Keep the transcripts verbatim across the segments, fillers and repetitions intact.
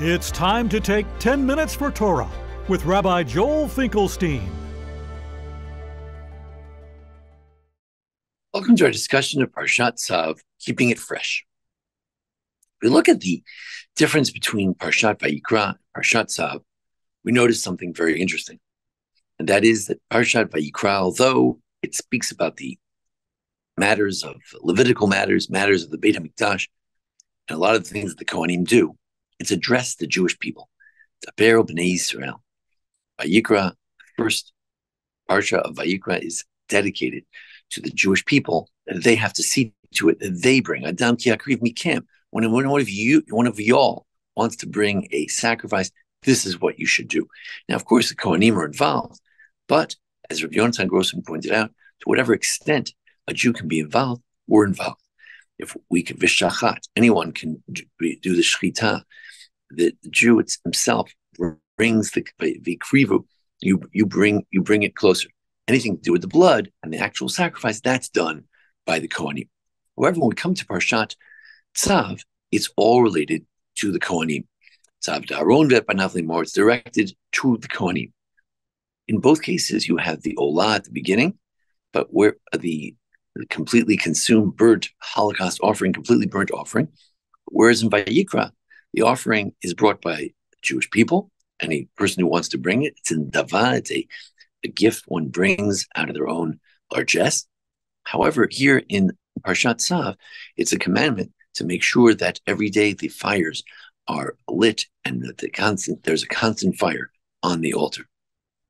It's time to take ten minutes for Torah with Rabbi Joel Finkelstein. Welcome to our discussion of Parshat Tzav, keeping it fresh. We look at the difference between Parshat Vayikra and Parshat Tzav. We notice something very interesting, and that is that Parshat Vayikra, although it speaks about the matters of Levitical matters, matters of the Beit HaMikdash, and a lot of the things that the Kohanim do, it's addressed to Jewish people, Daber b'nei Yisrael. Vayikra, the first parsha of Vayikra, is dedicated to the Jewish people, and they have to see to it that they bring Adam ki akriv mikem. When one of you, one of y'all, wants to bring a sacrifice, this is what you should do. Now, of course, the Kohanim are involved, but as Rabbi Yonasan Grossman pointed out, to whatever extent a Jew can be involved, we're involved. If we can vishachat, anyone can do, do the shechita. The, the Jew himself brings the vikrivu. You you bring you bring it closer. Anything to do with the blood and the actual sacrifice, that's done by the Kohanim. However, when we come to Parshat Tzav, it's all related to the Kohanim. Tzav d'Aaron ve'et banav limor. It's directed to the Kohanim. In both cases, you have the olah at the beginning, but where the completely consumed burnt Holocaust offering, completely burnt offering. Whereas in Vayikra, the offering is brought by Jewish people, any person who wants to bring it. It's in Davah, it's a, a gift one brings out of their own largesse. However, here in Parshat Tzav, it's a commandment to make sure that every day the fires are lit and that the constant, there's a constant fire on the altar.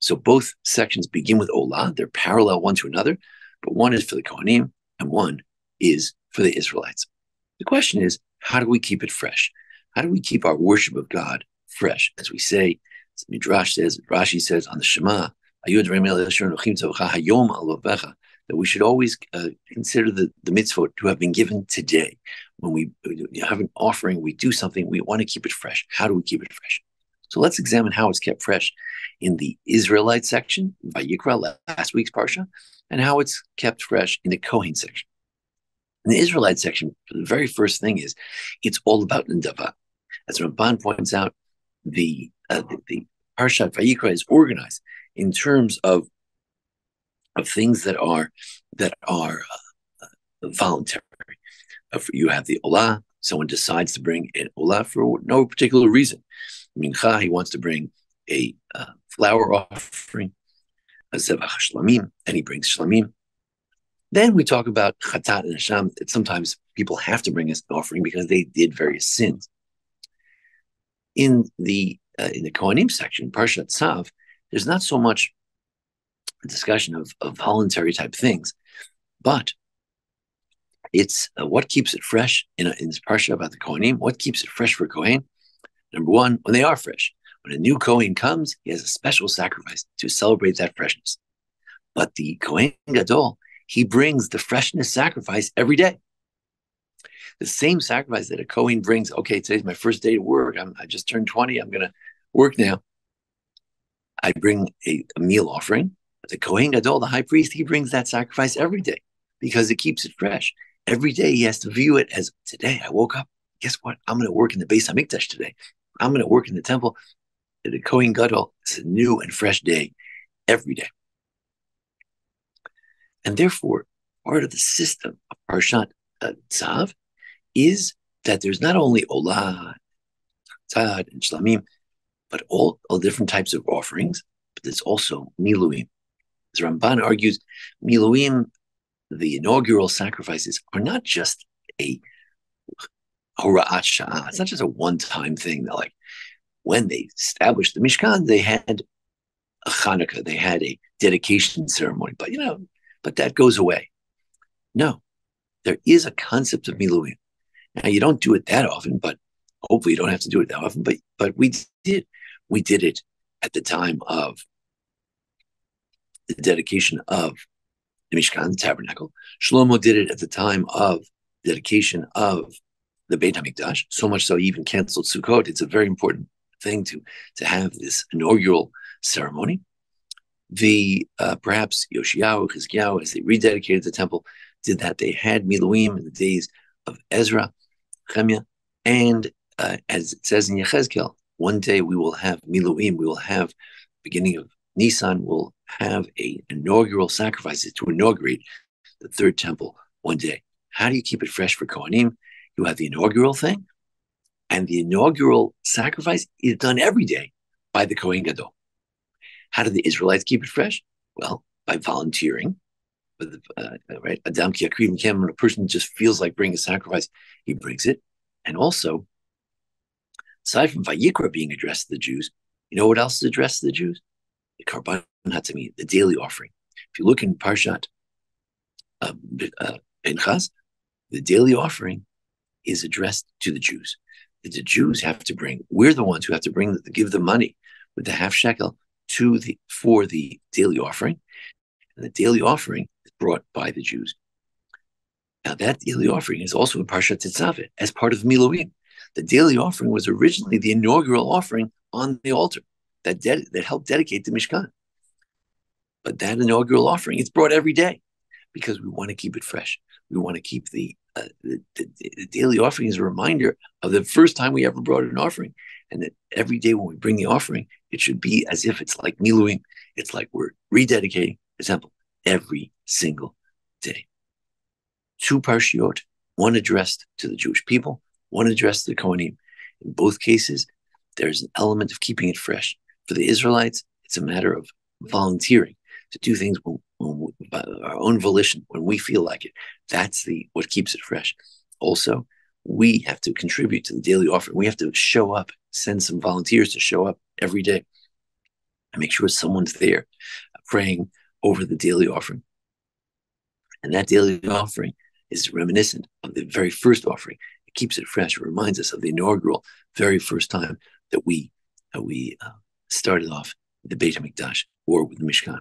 So both sections begin with Olah, they're parallel one to another, but one is for the Kohanim and one is for the Israelites. The question is, how do we keep it fresh? How do we keep our worship of God fresh? As we say, as Midrash says, Rashi says on the Shema, that we should always uh, consider the, the mitzvot to have been given today. When we have an offering, we do something, we want to keep it fresh. How do we keep it fresh? So let's examine how it's kept fresh in the Israelite section, Vayikra, last week's Parsha, and how it's kept fresh in the Kohen section. In the Israelite section, the very first thing is, it's all about Ndava. As Ramban points out, the, uh, the, the Parshat Vayikra is organized in terms of, of things that are, that are uh, uh, voluntary. Uh, you have the Olah, someone decides to bring an Olah for no particular reason. Mincha, he wants to bring a uh, flour offering, a zevach shlamim, and he brings shlamim. Then we talk about chatat and hasham. Sometimes people have to bring us an offering because they did various sins. In the uh, in the Kohanim section, Parshat Tzav, there's not so much discussion of, of voluntary type things, but it's uh, what keeps it fresh in, a, in this parsha about the Kohanim. What keeps it fresh for Kohen? Number one, when they are fresh. When a new Kohen comes, he has a special sacrifice to celebrate that freshness. But the Kohen Gadol, he brings the freshness sacrifice every day. The same sacrifice that a Kohen brings, okay, today's my first day to work. I'm, I just turned twenty. I'm going to work now. I bring a, a meal offering. But the Kohen Gadol, the high priest, he brings that sacrifice every day because it keeps it fresh. Every day he has to view it as, today I woke up. Guess what? I'm going to work in the Beit HaMikdash today. I'm going to work in the temple. The Kohen Gadol is a new and fresh day every day. And therefore, part of the system of Parshat uh, Tzav is that there's not only Olah, Tad, and Shlamim, but all, all different types of offerings, but there's also Miluim. As Ramban argues, Miluim, the inaugural sacrifices, are not just a Hora'at Sha'ah. It's not just a one-time thing. They're like, when they established the Mishkan, they had a Hanukkah. They had a dedication ceremony. But, you know, but that goes away. No, there is a concept of Miluim. Now, you don't do it that often, but hopefully you don't have to do it that often. But but we did. We did it at the time of the dedication of the Mishkan, the Tabernacle. Shlomo did it at the time of the dedication of the Beit HaMikdash, so much so he even canceled Sukkot. It's a very important thing to, to have this inaugural ceremony. The, uh, perhaps Yoshiyahu, Kazikiyahu, as they rededicated the temple, did that. They had Miluim in the days of Ezra, Chemia, and uh, as it says in Yechezkel, one day we will have Miluim, we will have, beginning of Nisan, we'll have an inaugural sacrifice to inaugurate the third temple one day. How do you keep it fresh for Kohanim? You have the inaugural thing, and the inaugural sacrifice is done every day by the Kohen Gadol. How do the Israelites keep it fresh? Well, by volunteering. But the, uh, right, Adam ki akrim kem, when a person just feels like bringing a sacrifice, he brings it. And also, aside from Vayikra being addressed to the Jews, you know what else is addressed to the Jews? The Karban Hatzmi, the daily offering. If you look in Parshat uh, uh, Pinchas, the daily offering is addressed to the Jews. That the Jews have to bring. We're the ones who have to bring, the, give the money with the half shekel to the for the daily offering. And the daily offering is brought by the Jews. Now that daily offering is also in Parshat Tetzaveh as part of Miluim. The daily offering was originally the inaugural offering on the altar that de- that helped dedicate the Mishkan. But that inaugural offering, it's brought every day because we want to keep it fresh. We want to keep the, uh, the, the, the daily offering as a reminder of the first time we ever brought an offering. And that every day when we bring the offering, it should be as if it's like Miluim. It's like we're rededicating the temple every single day. Two parshiot, one addressed to the Jewish people, one addressed to the Kohanim. In both cases, there's an element of keeping it fresh. For the Israelites, it's a matter of volunteering to do things when, when, by our own volition, when we feel like it. That's the what keeps it fresh. Also, we have to contribute to the daily offering. We have to show up, send some volunteers to show up every day and make sure someone's there praying over the daily offering. And that daily offering is reminiscent of the very first offering. It keeps it fresh. It reminds us of the inaugural very first time that we that we uh, started off the Beit HaMikdash or with the Mishkan.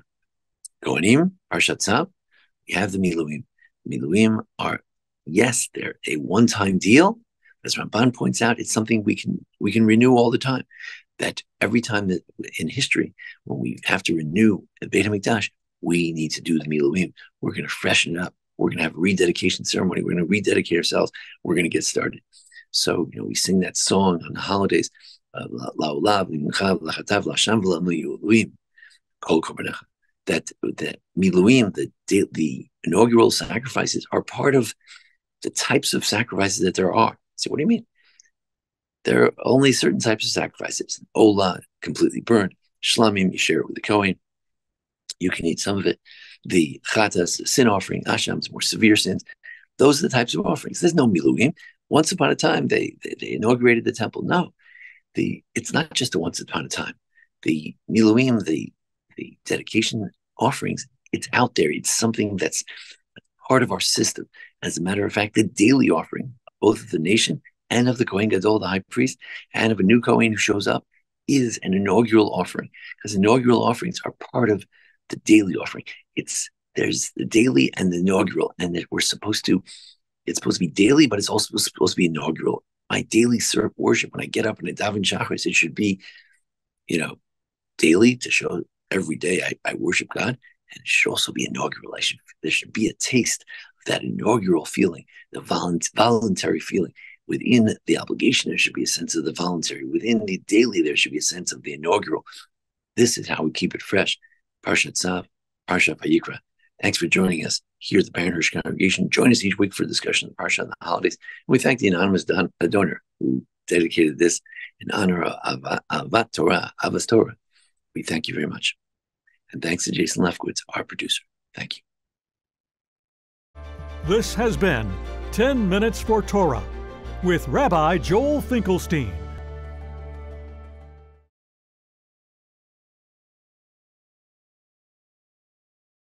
Kohanim, Parshat Tzav, we have the Miluim. Miluim are, yes, they're a one-time deal. As Ramban points out, it's something we can we can renew all the time. That every time that in history, when we have to renew the Beit HaMikdash, we need to do the Miluim. We're going to freshen it up. We're going to have a rededication ceremony. We're going to rededicate ourselves. We're going to get started. So, you know, we sing that song on the holidays, uh, that the Miluim, the, the inaugural sacrifices, are part of the types of sacrifices that there are. So what do you mean? There are only certain types of sacrifices. Olah, completely burned. Shlamim, you share it with the Kohen. You can eat some of it. The chatas, sin offering, ashams, more severe sins. Those are the types of offerings. There's no miluim. Once upon a time, they, they they inaugurated the temple. No, the it's not just a once upon a time. The miluim, the the dedication offerings, it's out there. It's something that's part of our system. As a matter of fact, the daily offering, both of the nation and of the Kohen Gadol, the high priest, and of a new Kohen who shows up, is an inaugural offering. Because inaugural offerings are part of the daily offering. It's there's the daily and the inaugural, and that we're supposed to, it's supposed to be daily, but it's also supposed to be inaugural. My daily serve worship, when I get up and I daven chakras, it should be, you know, daily to show every day I, I worship God, and it should also be inaugural. I should, there should be a taste of that inaugural feeling, the volunt, voluntary feeling. Within the obligation, there should be a sense of the voluntary. Within the daily, there should be a sense of the inaugural. This is how we keep it fresh. Parshat Tzav, Parshat Vayikra. Thanks for joining us here at the Baron Hirsch congregation. Join us each week for a discussion of Parshat on the holidays. And we thank the anonymous don- donor who dedicated this in honor of Avat Torah, Avas Torah. We thank you very much. And thanks to Jason Lefkowitz, our producer. Thank you. This has been ten minutes for Torah with Rabbi Joel Finkelstein.